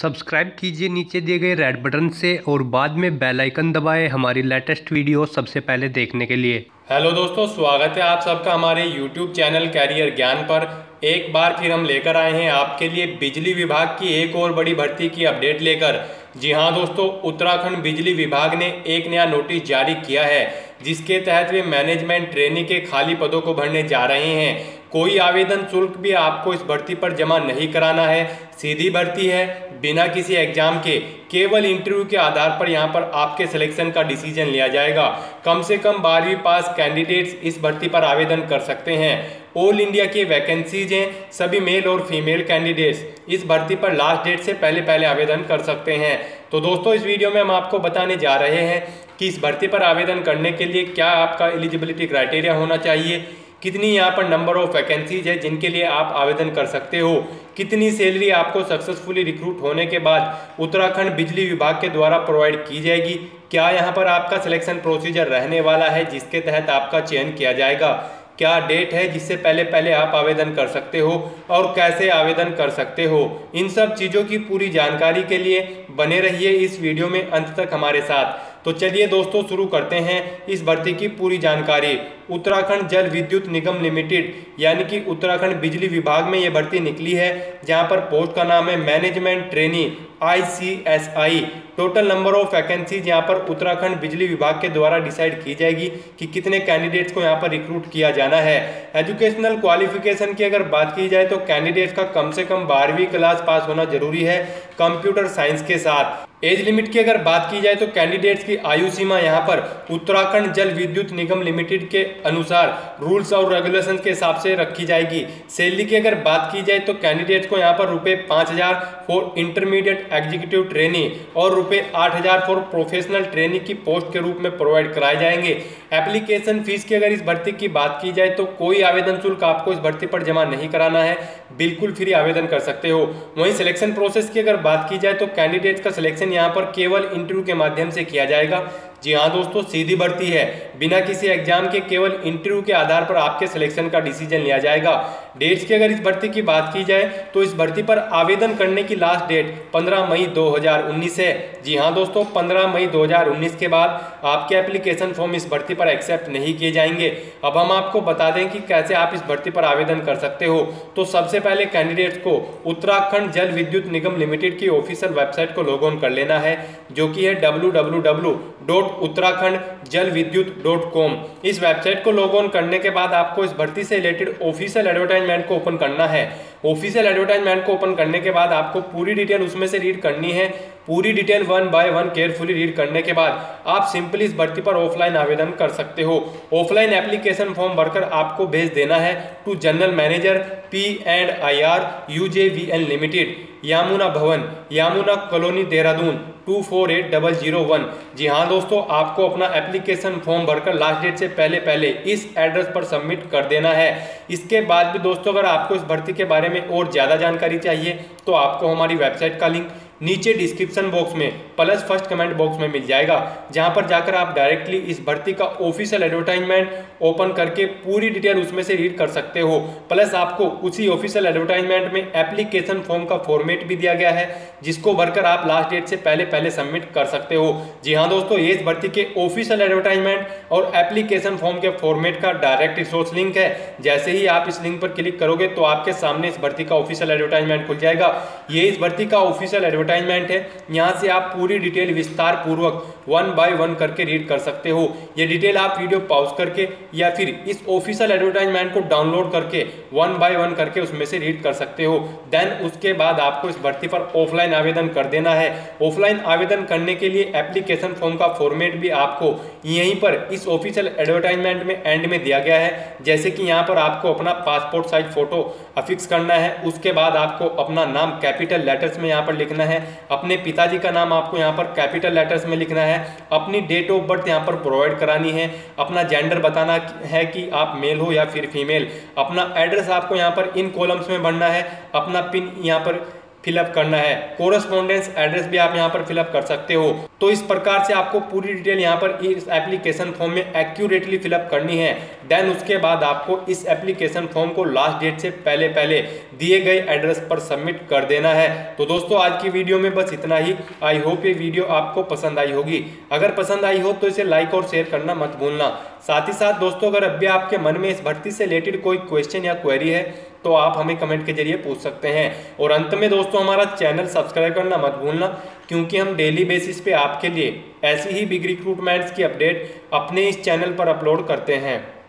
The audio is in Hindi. सब्सक्राइब कीजिए नीचे दिए गए रेड बटन से और बाद में बेल आइकन दबाएं हमारी लेटेस्ट वीडियो सबसे पहले देखने के लिए। हेलो दोस्तों, स्वागत है आप सबका हमारे यूट्यूब चैनल कैरियर ज्ञान पर। एक बार फिर हम लेकर आए हैं आपके लिए बिजली विभाग की एक और बड़ी भर्ती की अपडेट लेकर। जी हाँ दोस्तों, उत्तराखंड बिजली विभाग ने एक नया नोटिस जारी किया है जिसके तहत वे मैनेजमेंट ट्रेनी के खाली पदों को भरने जा रहे हैं। कोई आवेदन शुल्क भी आपको इस भर्ती पर जमा नहीं कराना है, सीधी भर्ती है बिना किसी एग्जाम के, केवल इंटरव्यू के आधार पर यहाँ पर आपके सिलेक्शन का डिसीजन लिया जाएगा। कम से कम 12वीं पास कैंडिडेट्स इस भर्ती पर आवेदन कर सकते हैं। ऑल इंडिया की वैकेंसीज हैं, सभी मेल और फीमेल कैंडिडेट्स इस भर्ती पर लास्ट डेट से पहले आवेदन कर सकते हैं। तो दोस्तों, इस वीडियो में हम आपको बताने जा रहे हैं कि इस भर्ती पर आवेदन करने के लिए क्या आपका एलिजिबिलिटी क्राइटेरिया होना चाहिए, कितनी यहाँ पर नंबर ऑफ वैकेंसीज है जिनके लिए आप आवेदन कर सकते हो, कितनी सैलरी आपको सक्सेसफुली रिक्रूट होने के बाद उत्तराखंड बिजली विभाग के द्वारा प्रोवाइड की जाएगी, क्या यहाँ पर आपका सिलेक्शन प्रोसीजर रहने वाला है जिसके तहत आपका चयन किया जाएगा, क्या डेट है जिससे पहले आप आवेदन कर सकते हो और कैसे आवेदन कर सकते हो। इन सब चीज़ों की पूरी जानकारी के लिए बने रहिए इस वीडियो में अंत तक हमारे साथ। तो चलिए दोस्तों, शुरू करते हैं इस भर्ती की पूरी जानकारी। उत्तराखंड जल विद्युत निगम लिमिटेड यानी कि उत्तराखंड बिजली विभाग में ये भर्ती निकली है, जहां पर पोस्ट का नाम है management trainee ICSI। Total number of vacancies यहां पर उत्तराखंड बिजली विभाग के द्वारा डिसाइड की जाएगी कि कितने कैंडिडेट्स को यहां पर रिक्रूट किया जाना है। एजुकेशनल क्वालिफिकेशन की अगर बात की जाए तो कैंडिडेट्स का कम से कम 12वीं क्लास पास होना जरूरी है कंप्यूटर साइंस के साथ। एज लिमिट की अगर बात की जाए तो कैंडिडेट्स की आयु सीमा यहां पर उत्तराखंड जल विद्युत निगम लिमिटेड के अनुसार रूल्स और रेगुलेशंस के हिसाब से रखी जाएगी। सैलरी की अगर बात की जाए तो कैंडिडेट्स को यहां पर ₹5000 फॉर इंटरमीडिएट एग्जीक्यूटिव ट्रेनी और ₹8000 फॉर प्रोफेशनल ट्रेनी की पोस्ट के रूप में प्रोवाइड कराए जाएंगे। एप्लीकेशन फीस की अगर इस भर्ती की बात की जाए तो कोई आवेदन शुल्क आपको इस भर्ती पर जमा नहीं कराना है, बिल्कुल फ्री आवेदन कर सकते हो। वहीं सिलेक्शन प्रोसेस की अगर बात की जाए तो कैंडिडेट्स का सिलेक्शन यहां पर केवल इंटरव्यू के माध्यम से किया जाएगा। जी हाँ दोस्तों, सीधी भर्ती है, बिना किसी एग्जाम के, केवल इंटरव्यू के आधार पर आपके सिलेक्शन का डिसीजन लिया जाएगा। डेट्स की अगर इस भर्ती की बात की जाए तो इस भर्ती पर आवेदन करने की लास्ट डेट 15 मई 2019 है। जी हाँ दोस्तों, 15 मई 2019 के बाद आपके एप्लीकेशन फॉर्म इस भर्ती पर एक्सेप्ट नहीं किए जाएंगे। अब हम आपको बता दें कि कैसे आप इस भर्ती पर आवेदन कर सकते हो। तो सबसे पहले कैंडिडेट्स को उत्तराखंड जल विद्युत निगम लिमिटेड की ऑफिशियल वेबसाइट को लॉग ऑन कर लेना है, जो कि है www.उत्तराखंड जल विद्युत.com। इस वेबसाइट को लॉग ऑन करने के बाद आपको इस भर्ती से रिलेटेड ऑफिशियल एडवर्टाइजमेंट को ओपन करना है। ऑफिशियल एडवर्टाइजमेंट को ओपन करने के बाद आपको पूरी डिटेल उसमें से रीड करनी है। पूरी डिटेल 1 बाय 1 केयरफुली रीड करने के बाद आप सिंपली इस भर्ती पर ऑफलाइन आवेदन कर सकते हो। ऑफलाइन एप्लीकेशन फॉर्म भरकर आपको भेज देना है to general manager PNIR UJVN limited, Yamuna Bhawan, Yamuna colony, Dehradun 248001। जी हाँ दोस्तों, आपको अपना एप्लीकेशन फॉर्म भरकर लास्ट डेट से पहले इस एड्रेस पर सबमिट कर देना है। इसके बाद भी दोस्तों, अगर आपको इस भर्ती के बारे में और ज़्यादा जानकारी चाहिए तो आपको हमारी वेबसाइट का लिंक नीचे डिस्क्रिप्शन बॉक्स में प्लस फर्स्ट कमेंट बॉक्स में मिल जाएगा, जहां पर जाकर आप डायरेक्टली इस भर्ती का ऑफिशियल एडवर्टाइजमेंट ओपन करके पूरी डिटेल उसमें से रीड कर सकते हो। प्लस आपको उसी ऑफिशियल एडवर्टाइजमेंट में एप्लीकेशन फॉर्म का फॉर्मेट भी दिया गया है, जिसको भरकर आप लास्ट डेट से पहले सबमिट कर सकते हो। जी हाँ दोस्तों, ये इस भर्ती के ऑफिशियल एडवर्टाइजमेंट और एप्लीकेशन फॉर्म के फॉर्मेट का डायरेक्ट रिसोर्स लिंक है। जैसे ही आप इस लिंक पर क्लिक करोगे तो आपके सामने इस भर्ती का ऑफिशियल एडवर्टाइजमेंट खुल जाएगा। ये इस भर्ती का ऑफिशियल एडवर्टाइजमेंट है, यहां से आप पूरी डिटेल विस्तार पूर्वक 1 बाय 1 करके रीड कर सकते हो। ये डिटेल आप वीडियो पॉज करके या फिर इस ऑफिशियल एडवर्टाइजमेंट को डाउनलोड करके 1 बाय 1 करके उसमें से रीड कर सकते हो। देन उसके बाद आपको इस भर्ती पर ऑफलाइन आवेदन कर देना है। ऑफलाइन आवेदन करने के लिए एप्लीकेशन फॉर्म का फॉर्मेट भी आपको यहीं पर इस ऑफिशियल एडवर्टाइजमेंट में एंड में दिया गया है। जैसे कि यहाँ पर आपको अपना पासपोर्ट साइज फोटो अफिक्स करना है, उसके बाद आपको अपना नाम कैपिटल लेटर्स में यहाँ पर लिखना है, अपने पिताजी का नाम आपको यहां पर कैपिटल लेटर्स में लिखना है, अपनी डेट ऑफ बर्थ यहां पर प्रोवाइड करानी है, अपना जेंडर बताना है कि आप मेल हो या फिर फीमेल, अपना एड्रेस आपको यहां पर इन कॉलम्स में भरना है, अपना पिन यहां पर फिलअप करना है। कोरस्पोंडेंस एड्रेस भी आप यहाँ पर फिलअप कर सकते हो। तो इस प्रकार से आपको पूरी डिटेल यहाँ पर इस एप्लीकेशन फॉर्म में एक्यूरेटली फिलअप करनी है। देन उसके बाद आपको इस एप्लीकेशन फॉर्म को लास्ट डेट से पहले पहले दिए गए एड्रेस पर सबमिट कर देना है। तो दोस्तों आज की वीडियो में बस इतना ही। आई होप ये वीडियो आपको पसंद आई होगी। अगर पसंद आई हो तो इसे लाइक और शेयर करना मत भूलना। साथ ही साथ दोस्तों अगर अब भी आपके मन में इस भर्ती से रिलेटेड कोई क्वेश्चन या क्वेरी है तो आप हमें कमेंट के जरिए पूछ सकते हैं। और अंत में दोस्तों हमारा चैनल सब्सक्राइब करना मत भूलना, क्योंकि हम डेली बेसिस पे आपके लिए ऐसी ही बिग रिक्रूटमेंट्स की अपडेट अपने इस चैनल पर अपलोड करते हैं।